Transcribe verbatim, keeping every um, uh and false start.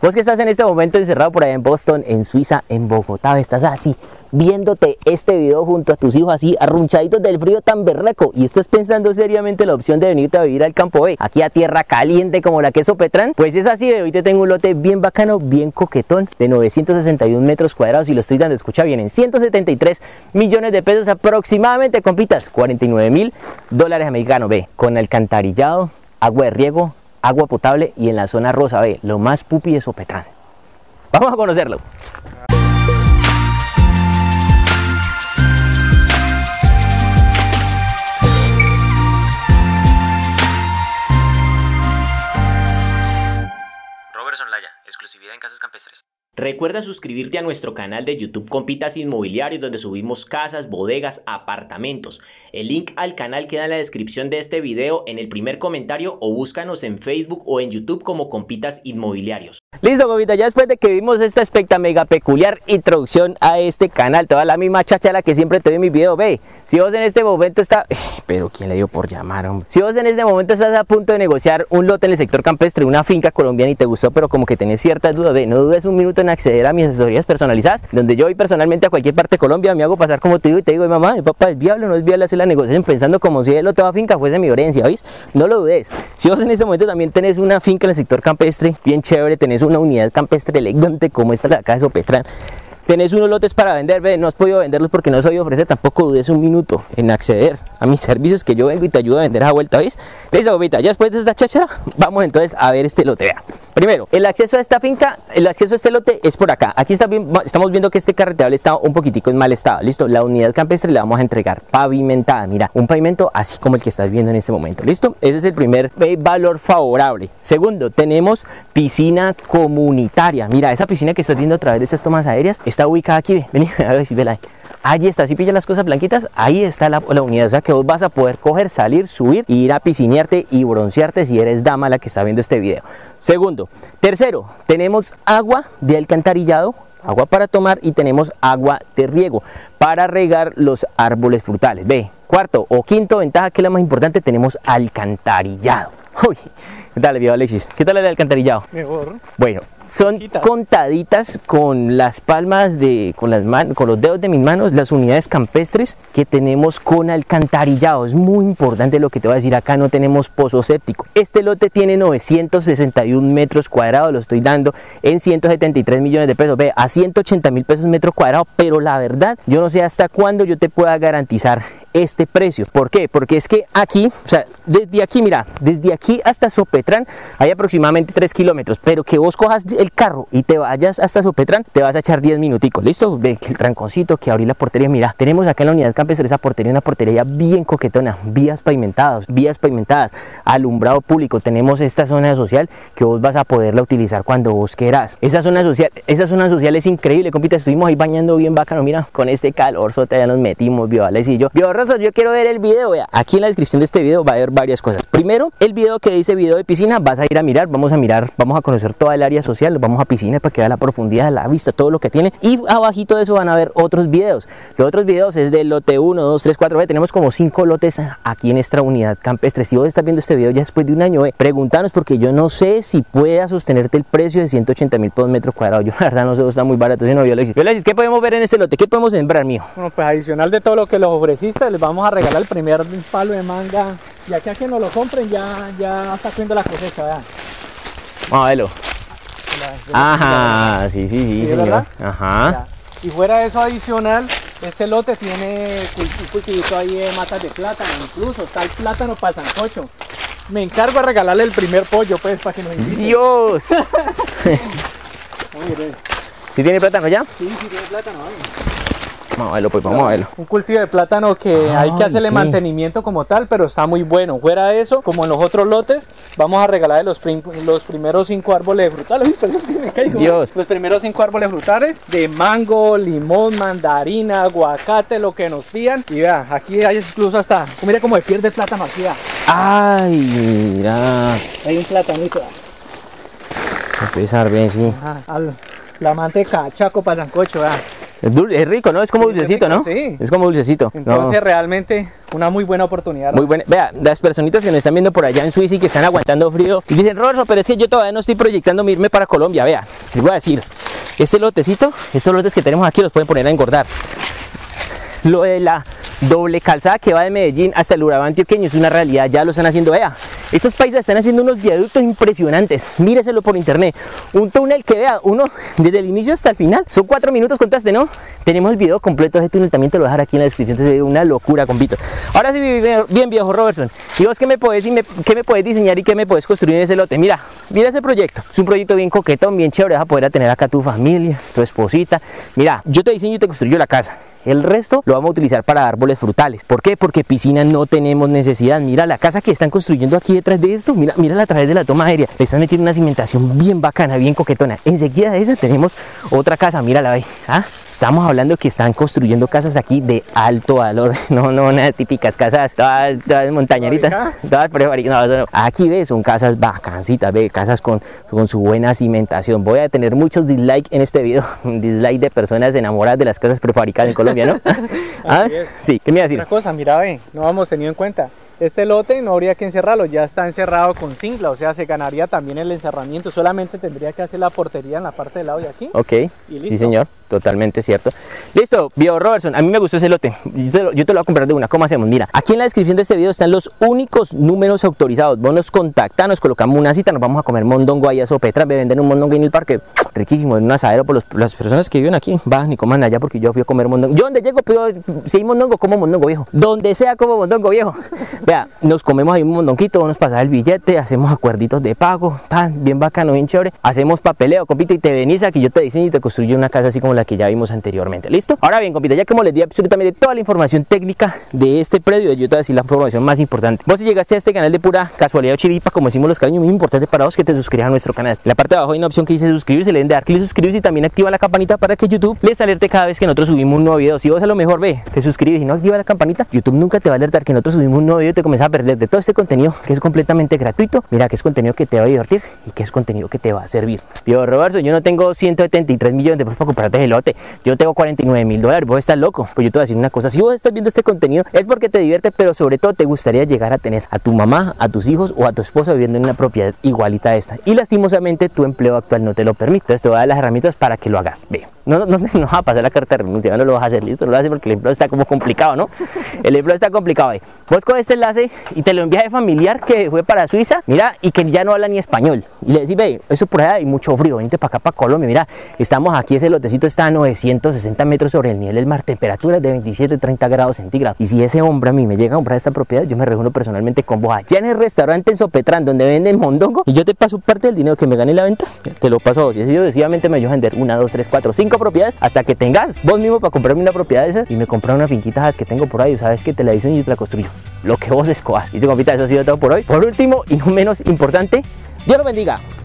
Vos que estás en este momento encerrado por allá en Boston, en Suiza, en Bogotá, estás así viéndote este video junto a tus hijos así arrunchaditos del frío tan berraco y estás pensando seriamente la opción de venirte a vivir al campo B, aquí a tierra caliente como la que es Sopetrán, pues es así de hoy te tengo un lote bien bacano, bien coquetón de novecientos sesenta y uno metros cuadrados y lo estoy dando, escucha bien, en ciento setenta y tres millones de pesos aproximadamente, compitas, cuarenta y nueve mil dólares americanos, ve, con alcantarillado, agua de riego, agua potable y en la zona rosa, ve, lo más pupi de Sopetrán. Vamos a conocerlo. Roberson Olaya, exclusividad en Casas Campestres. Recuerda suscribirte a nuestro canal de YouTube Compitas Inmobiliarios, donde subimos casas, bodegas, apartamentos. El link al canal queda en la descripción de este video, en el primer comentario, o búscanos en Facebook o en YouTube como Compitas Inmobiliarios. Listo, compita, ya después de que vimos esta espectacular, mega peculiar introducción a este canal, toda la misma chachala que siempre te doy en mis videos, ve, si vos en este momento estás... Pero ¿quién le dio por llamar, hombre? Si vos en este momento estás a punto de negociar un lote en el sector campestre, una finca colombiana y te gustó, pero como que tenés ciertas dudas, ve, no dudes un minuto en acceder a mis asesorías personalizadas, donde yo voy personalmente a cualquier parte de Colombia, me hago pasar como te digo y te digo, mamá, papá, es viable o no es viable hacer la negociación, pensando como si el otro a finca fuese mi herencia, ¿oís? No lo dudes. Si vos en este momento también tenés una finca en el sector campestre, bien chévere, tenés una unidad campestre elegante como esta de acá de Sopetrán, tenés unos lotes para vender, ve, no has podido venderlos porque no soy ofrecer, tampoco dudes un minuto en acceder a mis servicios que yo vengo y te ayudo a vender a vuelta, ¿veis? Listo, compita, ya después de esta cháchara, vamos entonces a ver este lote, vea. Primero, el acceso a esta finca, el acceso a este lote es por acá. Aquí está bien, estamos viendo que este carreteral está un poquitico en mal estado, ¿listo? La unidad campestre la vamos a entregar pavimentada, mira, un pavimento así como el que estás viendo en este momento, ¿listo? Ese es el primer valor favorable. Segundo, tenemos piscina comunitaria. Mira, esa piscina que estás viendo a través de estas tomas aéreas, está ubicada aquí, vení, a ver si ve la... Allí está, si pillas las cosas blanquitas, ahí está la, la unidad, o sea que vos vas a poder coger, salir, subir, y ir a piscinearte y broncearte si eres dama la que está viendo este video. Segundo, tercero, tenemos agua de alcantarillado, agua para tomar y tenemos agua de riego para regar los árboles frutales, ve. Cuarto o quinto ventaja, que es la más importante, tenemos alcantarillado. Uy, ¿qué tal, viejo Alexis? ¿Qué tal el alcantarillado? Mejor. Bueno, son contaditas con las palmas de, con las man, con los dedos de mis manos, las unidades campestres que tenemos con alcantarillado. Es muy importante lo que te voy a decir, acá no tenemos pozo séptico. Este lote tiene novecientos sesenta y uno metros cuadrados, lo estoy dando en ciento setenta y tres millones de pesos, ve, a ciento ochenta mil pesos metro cuadrado, pero la verdad, yo no sé hasta cuándo yo te pueda garantizar este precio. ¿Por qué? Porque es que aquí, o sea, desde aquí, mira, desde aquí hasta Sopetrán hay aproximadamente tres kilómetros, pero que vos cojas el carro y te vayas hasta Sopetrán, te vas a echar diez minuticos, ¿listo? Ve el tranconcito, que abrí la portería, mira, tenemos acá en la unidad campestre esa portería, una portería bien coquetona, vías pavimentadas, vías pavimentadas, alumbrado público, tenemos esta zona social que vos vas a poderla utilizar cuando vos querás. Esa zona social, esa zona social es increíble, compita, estuvimos ahí bañando bien bacano, mira, con este calor, sota, ya nos metimos, Viovales y yo. Viovales, yo quiero ver el video, vea, aquí en la descripción de este video va a haber varias cosas. Primero, el video que dice video de piscina, vas a ir a mirar, vamos a mirar, vamos a conocer toda el área social, vamos a piscina para que vea la profundidad, la vista, todo lo que tiene, y abajito de eso van a ver otros videos. Los otros videos es del lote uno, dos, tres, cuatro, tenemos como cinco lotes aquí en nuestra unidad campestre. Si vos estás viendo este video ya después de un año, ve, pregúntanos porque yo no sé si pueda sostenerte el precio de ciento ochenta mil por metro cuadrado, yo la verdad no sé, está muy barato, si no, yo le digo, ¿qué podemos ver en este lote? ¿Qué podemos sembrar, mijo? Bueno, pues adicional de todo lo que los ofreciste, les vamos a regalar el primer palo de manga, y aquí a quien no lo compren ya, ya está haciendo la cosecha, vean. Vamos a verlo. Ajá, sí, sí, sí, sí, ¿verdad? Ajá. Ya. Y fuera de eso adicional, este lote tiene un cultivito ahí de matas de plátano, incluso está el plátano para el sancocho. Me encargo de regalarle el primer pollo, pues, para que nos inviten. ¡Dios! ¿Sí tiene plátano ya? Sí, sí tiene plátano, vale. Vamos a verlo, pues, vamos a verlo. Un cultivo de plátano que ah, hay que hacerle sí. mantenimiento como tal, pero está muy bueno. Fuera de eso, como en los otros lotes, vamos a regalar los, prim los primeros cinco árboles frutales. Dios. Los primeros cinco árboles frutales de mango, limón, mandarina, aguacate, lo que nos pidan. Y vea, aquí hay incluso hasta, mira cómo se pierde el plátano aquí, vea. Ay, mira. Hay un platanito. A pesar bien, sí. Ajá, al, la manteca, chaco para sancocho, vea. Es, dulce, es rico, ¿no? Es como sí, dulcecito, es rico, ¿no? Sí. Es como dulcecito. Entonces, no. realmente, una muy buena oportunidad. Muy buena. Vea, las personitas que nos están viendo por allá en Suiza y que están aguantando frío, y dicen, Roberson, pero es que yo todavía no estoy proyectando irme para Colombia. Vea, les voy a decir, este lotecito, estos lotes que tenemos aquí los pueden poner a engordar. Lo de la doble calzada que va de Medellín hasta el Urabá Antioqueño es una realidad, ya lo están haciendo. Vea, estos paisas están haciendo unos viaductos impresionantes, míreselo por internet. Un túnel que vea, uno desde el inicio hasta el final, son cuatro minutos, contaste, ¿no? Tenemos el video completo de este túnel, también te lo voy a dejar aquí en la descripción, es una locura, compitos. Ahora sí, bien viejo Roberson, ¿y vos qué me podés, y me, qué me podés diseñar y qué me podés construir en ese lote? Mira, mira ese proyecto, es un proyecto bien coquetón, bien chévere, vas a poder tener acá tu familia, tu esposita. Mira, yo te diseño y te construyo la casa. El resto lo vamos a utilizar para árboles frutales. ¿Por qué? Porque piscina no tenemos necesidad. Mira la casa que están construyendo aquí detrás de esto. Mira, mira a través de la toma aérea. Le están metiendo una cimentación bien bacana, bien coquetona. Enseguida de esa tenemos otra casa. Mírala ahí. ¿Ah? Estamos hablando que están construyendo casas aquí de alto valor. No, no, nada típicas casas todas, todas montañeritas. Todas no, no. Aquí ves, son casas bacancitas, ve, casas con, con su buena cimentación. Voy a tener muchos dislikes en este video. Un dislike de personas enamoradas de las casas prefabricadas en Colombia. ¿No? ¿Ah? Sí, ¿qué me iba a decir? Otra cosa, mira, ven, no habíamos tenido en cuenta. Este lote no habría que encerrarlo, ya está encerrado con cincla, o sea, se ganaría también el encerramiento, solamente tendría que hacer la portería en la parte del lado de aquí. Ok, sí señor, totalmente cierto. Listo, viejo Roberson, a mí me gustó ese lote, yo te, lo, yo te lo voy a comprar de una. ¿Cómo hacemos? Mira, aquí en la descripción de este video están los únicos números autorizados. Vos nos contactás, nos colocamos una cita, nos vamos a comer mondongo allá a Sopetrán, me venden un mondongo en el parque, riquísimo, en un asadero por los, las personas que viven aquí, van y coman allá porque yo fui a comer mondongo. Yo donde llego, pido, si hay mondongo, como mondongo viejo, donde sea como mondongo viejo. Vea, nos comemos ahí un mondonquito, nos pasas el billete, hacemos acuerditos de pago, tan bien bacano, bien chévere. Hacemos papeleo, compito, y te venís aquí, yo te diseño y te construyo una casa así como la que ya vimos anteriormente, ¿listo? Ahora bien, compito, ya como les di absolutamente toda la información técnica de este predio, yo te voy a decir la información más importante. Vos si llegaste a este canal de pura casualidad o chiripa, como decimos los cariños, muy importante para vos que te suscribas a nuestro canal. En la parte de abajo hay una opción que dice suscribirse, le den de dar clic, suscribirse y también activa la campanita para que YouTube les alerte cada vez que nosotros subimos un nuevo video. Si vos a lo mejor ve, te suscribes y no activas la campanita, YouTube nunca te va a alertar que nosotros subimos un nuevo video. Te comienza a perder de todo este contenido que es completamente gratuito. Mira que es contenido que te va a divertir y que es contenido que te va a servir. Yo, Roberson, yo no tengo ciento setenta y tres millones de pesos para comprarte el lote, yo tengo cuarenta y nueve mil dólares, vos estás loco. Pues yo te voy a decir una cosa, si vos estás viendo este contenido es porque te divierte, pero sobre todo te gustaría llegar a tener a tu mamá, a tus hijos o a tu esposa viviendo en una propiedad igualita a esta, y lastimosamente tu empleo actual no te lo permite. Entonces te voy a dar las herramientas para que lo hagas. Ve, no, no, no, no vas a pasar la carta de renuncia, no lo vas a hacer, listo, no lo vas a hacer porque el empleo está como complicado, ¿no? El empleo está complicado ahí. Vos con este enlace y te lo envía de familiar que fue para Suiza, mira, y que ya no habla ni español, y le decís, ve, eso por allá hay mucho frío, vente para acá, para Colombia, mira, estamos aquí, ese lotecito está a novecientos sesenta metros sobre el nivel del mar, temperaturas de veintisiete a treinta grados centígrados, y si ese hombre a mí me llega a comprar esta propiedad, yo me reúno personalmente con vos allá en el restaurante en Sopetrán, donde venden mondongo, y yo te paso parte del dinero que me gane la venta, te lo paso a vos, y así yo decididamente me ayudo a vender una, dos, tres, cuatro, cinco propiedades, hasta que tengas vos mismo para comprarme una propiedad de esas, y me comprar una finquita esas que tengo por ahí, sabes que te la dicen y yo te la construyo, lo que vos escojas. Y se compita, eso ha sido todo por hoy. Por último y no menos importante, Dios los bendiga.